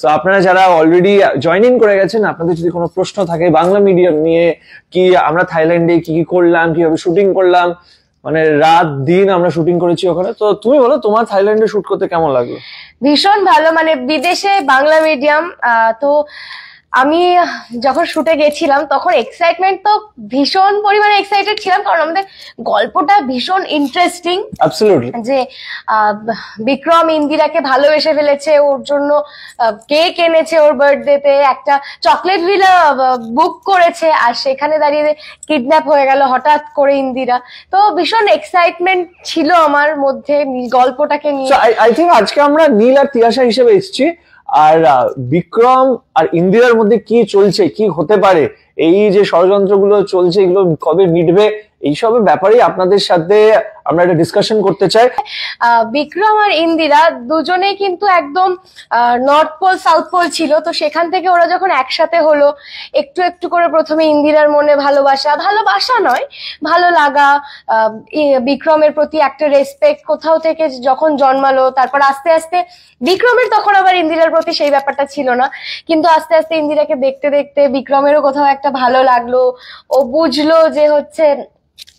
So আপনারা যারা already join in করে গেছেন, আপনাদের যদি কোনো প্রশ্ন থাকে বাংলা মিডিয়াম নিয়ে, কি আমরা থাইল্যান্ডে কি কি করলাম, কিভাবে শুটিং করলাম, মানে রাত দিন আমরা শুটিং করেছি ওখানে, তো তুমি বলো তোমার থাইল্যান্ডে শুট করতে কেমন লাগলো? ভীষণ ভালো, মানে বিদেশে বাংলা মিডিয়াম, তো আমি যখন শুটে গেছিলাম তখন এক্সাইটমেন্ট তো ভীষণ পরিমাণে এক্সাইটেড ছিলাম, কারণ আমাদের গল্পটা ভীষণ ইন্টারেস্টিং। অ্যাবসলিউটলি, যে বিক্রম ইন্দিরাকে ভালোবেসে ফেলেছে, ওর জন্য কেক এনেছে ওর বার্থডেতে, একটা চকলেট ভিলা বুক করেছে, আর সেখানে দাঁড়িয়ে কিডন্যাপ হয়ে গেল হঠাৎ করে ইন্দিরা। তো ভীষণ এক্সাইটমেন্ট ছিল আমার মধ্যে গল্পটাকে নিয়ে। আই থিঙ্ক আজকে আমরা নীল আর তিয়াশা হিসেবে এসেছি, আর বিক্রম আর ইন্দিরার মধ্যে কি চলছে, কি হতে পারে, এই যে ষড়যন্ত্রগুলো চলছে এগুলো কবে মিটবে, এইসবের ব্যাপারে আপনাদের সাথে আমরা একটা ডিসকাশন করতে চাই। বিক্রম আর ইন্দিরা দুজনেই কিন্তু একদম নর্থ পোল সাউথ পোল ছিল, তো সেখান থেকে ওরা যখন একসাথে হলো, একটু একটু করে প্রথমে ইন্দিরার মনে ভালোবাসা নয়, ভালো লাগা, বিক্রমের প্রতি একটা রেসপেক্ট কোথাও থেকে যখন জন্মালো, তারপর আস্তে আস্তে বিক্রমের তখন আবার ইন্দিরার প্রতি সেই ব্যাপারটা ছিল না, কিন্তু আস্তে আস্তে ইন্দিরাকে দেখতে দেখতে বিক্রমেরও কোথাও একটা ভালো লাগলো, ও বুঝলো যে হচ্ছে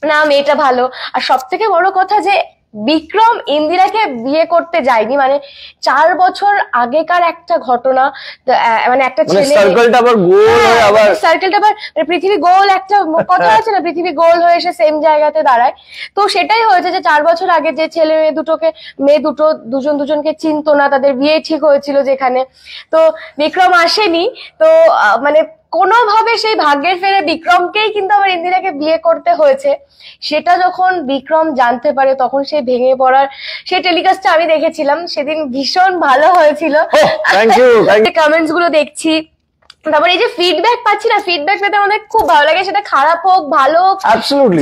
না মেয়েটা ভালো। আর সব থেকে বড় কথা যে বিক্রম ইন্দিরাকে বিয়ে করতে যায়নি, মানে 4 বছর আগেকার একটা ঘটনা, মানে একটা ছেলে সার্কেলটা আবার পৃথিবী গোল, একটা কথা আছে না পৃথিবী গোল হয়ে এসে সেম জায়গাতে দাঁড়ায়, তো সেটাই হয়েছে যে 4 বছর আগে যে ছেলে মেয়ে দুটো দুজনকে চিনতো না, তাদের বিয়ে ঠিক হয়েছিল যেখানে, তো বিক্রম আসেনি, তো মানে কোনোভাবে সেই ভাগ্যের ফেরে বিক্রমকেই কিন্তু আবার ইন্দিরাকে বিয়ে করতে হয়েছে। সেটা যখন বিক্রম জানতে পারে তখন সে ভেঙে পড়ার, সেই টেলিকাস্টটা আমি দেখেছিলাম সেদিন, ভীষণ ভালো হয়েছিল। কমেন্টস গুলো দেখছি, তারপরে এই যে ফিডব্যাক পাচ্ছি না, ফিডব্যাক পেতে আমাদের খুব ভালো লাগে, সেটা খারাপ হোক ভালো হোক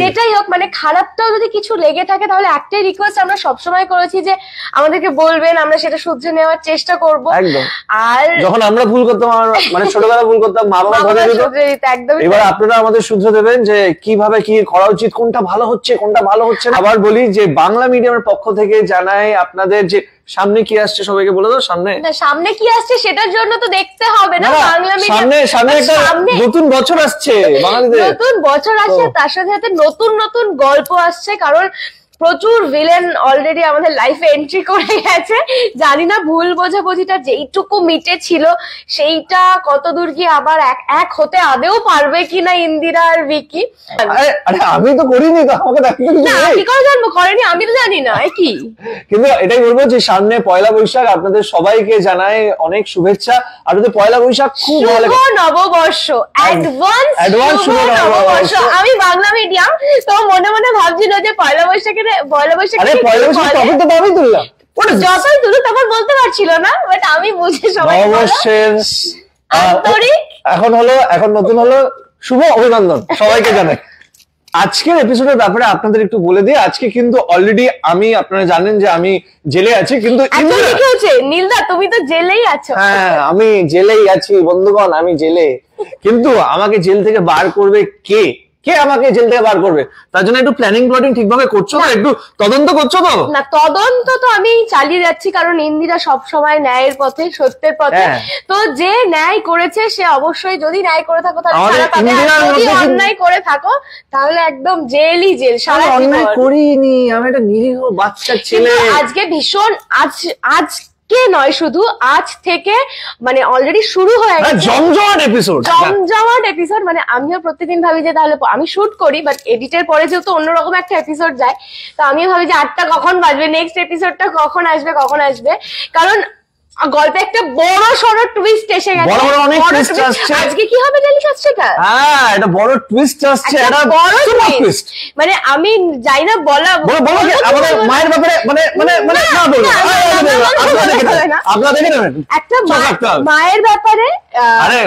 যেটাই হোক, মানে খারাপটাও যদি কিছু লেগে থাকে তাহলে একটাই রিকোয়েস্ট আমরা সবসময় করেছি যে আমাদেরকে বলবেন, আমরা সেটা শুধরে নেওয়ার চেষ্টা করব। আর যখন আমরা ভুল করতাম, মানে ছোটবেলা ভুল করতাম, মা বাবা ধরে দিত, একদম এবার আপনারা আমাদের শুধরে দেবেন যে কিভাবে কি করা উচিত, কোনটা ভালো হচ্ছে কোনটা ভালো হচ্ছে না। আবার বলি যে বাংলা মিডিয়ামের পক্ষ থেকে জানাই আপনাদের যে সামনে কি আসছে, সবাইকে বলে দাও সামনে, না সামনে কি আসছে সেটার জন্য তো দেখতে হবে না বাংলা মিডিয়াম, সামনে একটা নতুন বছর আসছে বাঙালিদের, নতুন বছর আসছে, তার সাথে সাথে নতুন নতুন গল্প আসছে, কারণ প্রচুর ভিলেন অলরেডি আমাদের লাইফে এন্ট্রি করে গেছে। জানি না ভুল বোঝাবুঝিটা যেইটুকু মিটে ছিল সেইটা কতদূর কি আবার এক হতে আদেও পারবে কিনা ইন্দিরা আর ভিকি। আরে আমি তো করিনি, আমি তো জানি না কি, কিন্তু এটাই বলবো যে সামনে পয়লা বৈশাখ, আপনাদের সবাইকে জানাই অনেক শুভেচ্ছা। আর যদি পয়লা বৈশাখ খুব ভালো লাগে, নববর্ষ অ্যাডভান্স নববর্ষ, আমি বাংলা মিডিয়াম তো মনে মনে ভাবছিল যে পয়লা বৈশাখের যতই তুলো তখন বলতে পারছিল না, বাট আমি বুঝে সবাই এখন নতুন হলো, শুভ অভিনন্দন সবাইকে জানাই। আজকের এপিসোডের ব্যাপারে আপনাদের একটু বলে দিই, আজকে কিন্তু অলরেডি আমি, আপনারা জানেন যে আমি জেলে আছি, কিন্তু নীলদা তুমি তো জেলেই আছো। হ্যাঁ আমি জেলেই আছি বন্ধুগণ, আমি জেলে, কিন্তু আমাকে জেল থেকে বার করবে কে, আমাকে জেল থেকে বার করবে, তার জন্য একটু প্ল্যানিং প্লটিং ঠিকভাবে করছো না, একটু তদন্ত করছো তো? না তদন্ত তো আমি চালিয়ে যাচ্ছি, কারণ ইন্দিরা সব সময় ন্যায়ের পথে সত্যের পথে, তো যে ন্যায় করেছে সে অবশ্যই, যদি ন্যায় করে থাকো তাহলে, অন্যায় করে থাকো তাহলে একদম জেলই জেল, সারা অন্যায় করিনি আমি, একটা নিরীহ বাচ্চা ছেলে। আজকে ভীষণ আজকে নয় শুধু, আজ থেকে মানে অলরেডি শুরু হয়ে গেছে জমজমাট এপিসোড, মানে আমিও প্রতিদিন ভাবি যে তাহলে আমি শুট করি, বাট এডিটের পরে যেহেতু অন্যরকম একটা এপিসোড যায়, তো আমিও ভাবি যে 8টা কখন বাজবে, নেক্সট এপিসোডটা কখন আসবে, কারণ গল্পে একটা বড় সড় টুইস্ট এসে গেছে, অনেক টুইস্ট আসছে। আজকে কি হবে জানিস, আজকেটা হ্যাঁ এটা বড় টুইস্ট আসছে, এটা বড় সুপার টুইস্ট, মানে আমি যাই না বলা আমাদের মায়ের ব্যাপারে, মানে মানে মানে না বলো আপনারা দেখেন একটা মায়ের ব্যাপারে, আরে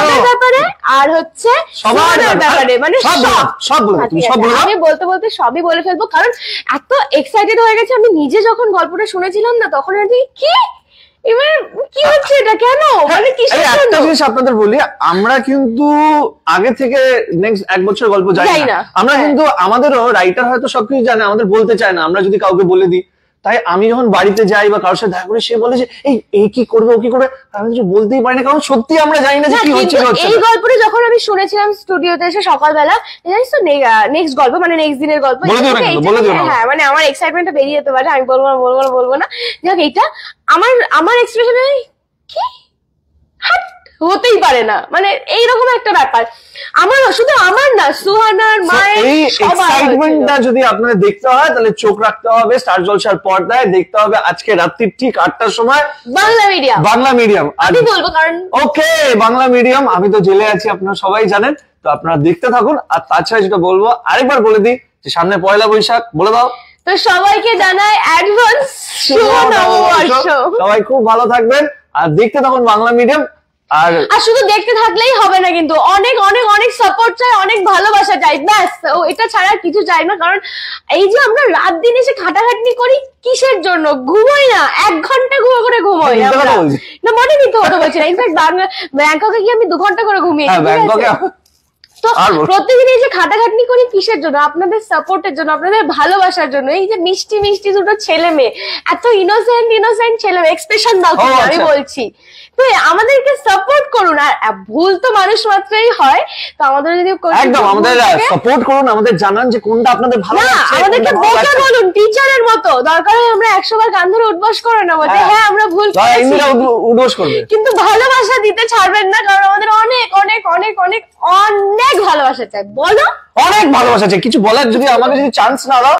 আরো ব্যাপারে, আর হচ্ছে সবার ব্যাপারে, মানে সব বলো আমি বলতে সবই বলে ফেলবো, কারণ এত এক্সাইটেড হয়ে গেছে আমি নিজে যখন গল্পটা শুনেছিলাম না, তখন আমি কি এবার কি হচ্ছে এটা, কেন মানে জিনিস আপনাদের বলি, আমরা কিন্তু আগে থেকে নেক্সট 1 বছর গল্প জানি না, আমরা কিন্তু আমাদেরও রাইটার হয়তো সবকিছু জানে, আমাদের বলতে চায় না, আমরা যদি কাউকে বলে দিই তাই আমি যখন বাড়িতে যাই বা কারোর সাথে দেখা করি সে বলে যে এই কি করবে ও কি করবে আমি কিছু বলতেই পারি না কারণ সত্যি আমরা জানি না যে কি হচ্ছে। এই গল্পটা যখন আমি শুনেছিলাম স্টুডিওতে এসে সকালবেলা জানিস তো নেক্সট গল্প মানে নেক্সট দিনের গল্প হ্যাঁ মানে আমার এক্সাইটমেন্টটা বেরিয়ে যেতে পারে আমি বলবো না যাক এটা আমার আমার এক্সপ্রেশনে কি হতেই পারে না মানে এইরকম একটা ব্যাপার আমার শুধু আমার না সুহানার মায়ের এক্সাইটমেন্টটা যদি আপনারা দেখতে হয় তাহলে চোখ রাখতে হবে স্টার জলসার পর্দায় দেখতে হবে আজকে রাত্রি ঠিক ৮টার সময় বাংলা মিডিয়াম আমি বলবো কারণ ওকে বাংলা মিডিয়াম আমি তো জেলে আছি আপনারা সবাই জানেন তো আপনারা দেখতে থাকুন। আর তাছাড়া যেটা বলবো আরেকবার বলে দিই যে সামনে পয়লা বৈশাখ বলে দাও তো সবাইকে জানাই অ্যাডভান্স শুভ নববর্ষ সবাই খুব ভালো থাকবেন আর দেখতে থাকুন বাংলা মিডিয়াম আর শুধু দেখতে থাকলেই হবে না কিন্তু অনেক অনেক অনেক সাপোর্ট চাই অনেক ভালোবাসা চাই ব্যাস ও এটা ছাড়া কিছু চাই না কারণ এই যে আমরা রাত দিন এসে খাটাখাটনি করি কিসের জন্য ঘুমোই না ১ ঘন্টা করে ঘুমোই না মনে নিতে হতো বলছি না ইনফ্যাক্ট ব্যাংককে কি আমি ২ ঘন্টা করে ঘুমিয়েছি তো প্রতিদিন এই যে খাটাখাটনি করি কিসের জন্য আপনাদের সাপোর্টের জন্য আপনাদের ভালোবাসার জন্য এই যে মিষ্টি মিষ্টি দুটো ছেলে মেয়ে এত ইনোসেন্ট ছেলে মেয়ে এক্সপ্রেশন দাও আমি বলছি তো আমাদেরকে সাপোর্ট করুন আর ভুল তো মানুষ মাত্রই হয় তো আমাদের যদি একদম আমাদের সাপোর্ট করুন আমাদের জানান যে কোনটা আপনাদের ভালো লাগছে আমাদেরকে বোকা বলুন টিচারের মতো দরকার হয় আমরা ১০০ বার গান ধরে উদ্বোস করে নেব যে হ্যাঁ আমরা ভুল করেছি উদ্বোস করবে কিন্তু ভালোবাসা দিতে ছাড়বেন না কারণ আমাদের অনেক অনেক অনেক অনেক অনেক ভালোবাসা চাই বলো অনেক ভালোবাসা চাই কিছু বলার যদি আমাদের যদি চান্স না দাও